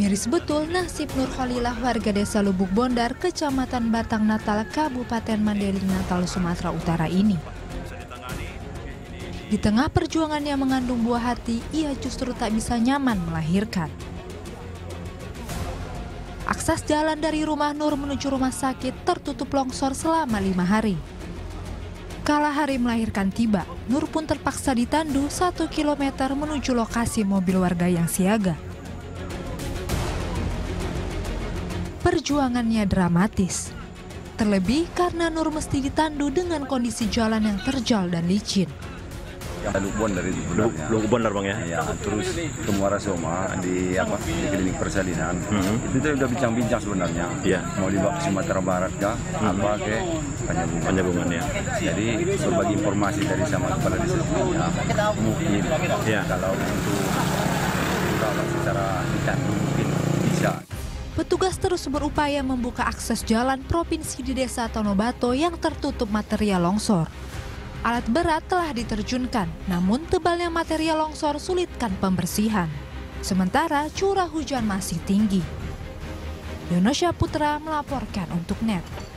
Miris betul nasib Nur Khalilah, warga desa Lubuk Bondar, Kecamatan Batang Natal, Kabupaten Mandailing Natal, Sumatera Utara ini. Di tengah perjuangan yang mengandung buah hati, ia justru tak bisa nyaman melahirkan. Akses jalan dari rumah Nur menuju rumah sakit tertutup longsor selama 5 hari. Kala hari melahirkan tiba, Nur pun terpaksa ditandu 1 km menuju lokasi mobil warga yang siaga. Perjuangannya dramatis, terlebih karena Nur mesti ditandu dengan kondisi jalan yang terjal dan licin. Lubuk Bondar dari Lubuk Bondar, Bang, ya. Ya, terus ke Muara Soma di klinik persalinan. Itu udah bincang-bincang sebenarnya. Yeah. Mau dibawa ke Sumatera Barat kah? Apa ke Penyambungan, ya. Jadi berbagi informasi dari sama kepala desa ya, mungkin ya. Kalau untuk secara ditandu mungkin bisa. Petugas terus berupaya membuka akses jalan provinsi di desa Tonobato yang tertutup material longsor. Alat berat telah diterjunkan, namun tebalnya material longsor sulitkan pembersihan. Sementara curah hujan masih tinggi. Donosya Putra melaporkan untuk NET.